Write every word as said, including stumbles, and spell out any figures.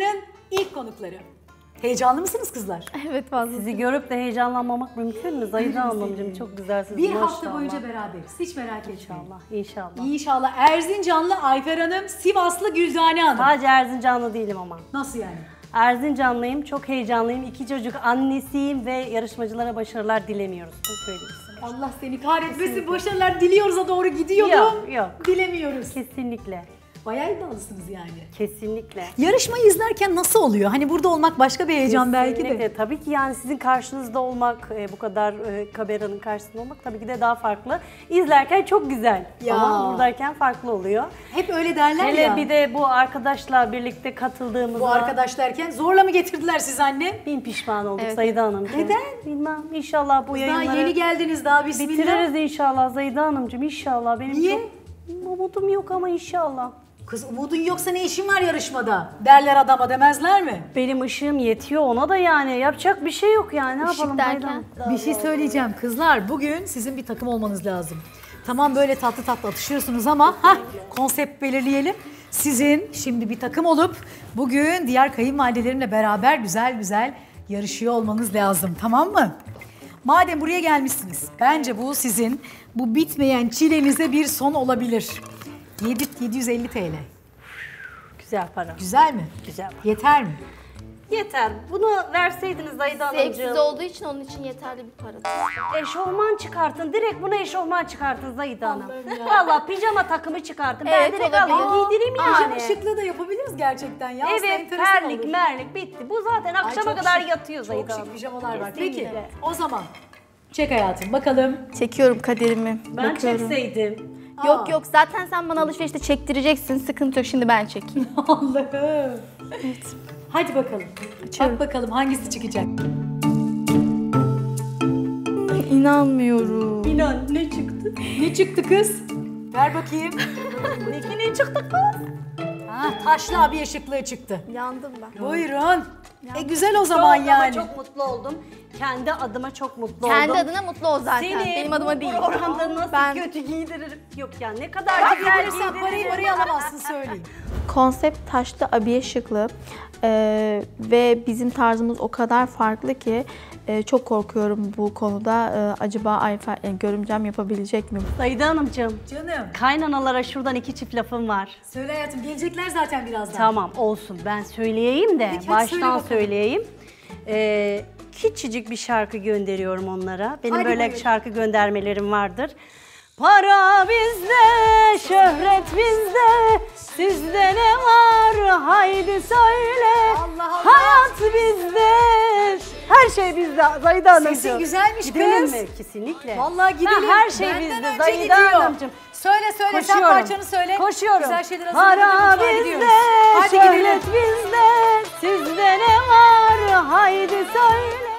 haftanın ilk konukları. Heyecanlı mısınız kızlar? Evet fazla. Sizi görüp de heyecanlanmamak mümkün mü? Zahide Hanımcığım çok güzelsiniz. Bir maşallah. Hafta boyunca beraberiz. Hiç merak etmeyin. İnşallah. İnşallah. İnşallah. Erzincanlı Ayfer Hanım, Sivaslı Güldane Hanım. Sadece Erzincanlı değilim ama. Nasıl yani? Erzincanlıyım, çok heyecanlıyım. İki çocuk annesiyim ve yarışmacılara başarılar dilemiyoruz. Bunu söyleyeyim. Allah seni kahretmesin. Kesinlikle. Başarılar diliyoruz'a doğru gidiyorum. Yok, yok. Dilemiyoruz. Kesinlikle. Bayağı iddialısınız yani. Kesinlikle. Yarışmayı izlerken nasıl oluyor? Hani burada olmak başka bir heyecan kesinlikle. Belki de. Tabii ki yani sizin karşınızda olmak, bu kadar kameranın karşısında olmak tabii ki de daha farklı. İzlerken çok güzel ya. Ama buradayken farklı oluyor. Hep öyle derler hele ya. Hele bir de bu arkadaşla birlikte katıldığımızda. Bu arkadaş derken zorla mı getirdiler siz anne? Bin pişman olduk evet. Zahide Hanımcığım. Neden? Bilmem. İnşallah bu yayınları. Daha yeni geldiniz daha bismillah. Bitiririz inşallah Zahide Hanımcığım inşallah. Benim niye? Çok umudum yok ama inşallah. Kız umudun yoksa ne işin var yarışmada derler adama demezler mi? Benim ışığım yetiyor ona da yani yapacak bir şey yok yani ne yapalım derken. Bir şey söyleyeceğim kızlar bugün sizin bir takım olmanız lazım. Tamam böyle tatlı tatlı atışıyorsunuz ama hah, konsept belirleyelim. Sizin şimdi bir takım olup bugün diğer kayınvalidelerimle beraber güzel güzel yarışıyor olmanız lazım tamam mı? Madem buraya gelmişsiniz bence bu sizin bu bitmeyen çilenize bir son olabilir. yedi bin yedi yüz elli TL. Güzel para. Güzel mi? Güzel para. Yeter mi? Yeter. Bunu verseydiniz Zahide Hanımcığım. Zevksiz olduğu için onun için yeterli bir para. Eşofman çıkartın. Direkt buna eşofman çıkartın Zahide Hanım. Valla pijama takımı çıkartın. Evet, ben direkt alayım. Giydireyim yani. Pijama şıklığı da yapabiliriz gerçekten ya. Evet terlik olur. Merlik bitti. Bu zaten akşama ay, kadar şık, yatıyor Zahide Hanım. Çok şık pijamalar var. Peki o zaman çek hayatım bakalım. Çekiyorum kaderimi. Ben bakıyorum. Çekseydim. Aa. Yok yok zaten sen bana alışverişte çektireceksin. Sıkıntı yok şimdi ben çekeyim. Allah'ım. Evet. Hadi bakalım. Açıyorum. Bak bakalım hangisi çıkacak. İnanmıyorum. İnan ne çıktı? Ne çıktı kız? Ver bakayım. Ne, ne çıktı kız? Ha, Taşlı Abiye Şıklığı çıktı. Yandım ben. Buyurun. Ya. E güzel o zaman çok yani. Çok mutlu oldum. Kendi adıma çok mutlu kendi oldum. Kendi adına mutlu ol zaten. Senin, benim adıma değil. Oranda nasıl ben... kötü giydiririm. Yok ya yani, ne kadar ben güzel giydiririm. Parayı oraya alamazsın söyleyeyim. Konsept Taşlı Abiye Şıklığı ee, ve bizim tarzımız o kadar farklı ki e, çok korkuyorum bu konuda. E, acaba Ayfer e, görümcem yapabilecek mi? Zahide Hanımcığım. Canım. Kaynanalara şuradan iki çift lafım var. Söyle hayatım gelecekler zaten birazdan. Tamam olsun ben söyleyeyim de peki, baştan söyle söyleyeyim. Ee, Küçücük bir şarkı gönderiyorum onlara. Benim hadi böyle buyurun. Şarkı göndermelerim vardır. Para bizde, şöhret bizde, sizde ne var haydi söyle. Allah Allah. Hayat bizde, her şey bizde Zahide Hanımcığım. Sesin güzelmiş gidelim kız. Mi? Kesinlikle. Vallahi gidelim. Ha, her şey benden bizde Zahide Hanımcığım. Söyle söyle koşuyorum. Sen parçanı söyle. Koşuyorum. Güzel şeyler para bizde, hadi şöhret gidelim. Bizde, sizde ne var haydi söyle.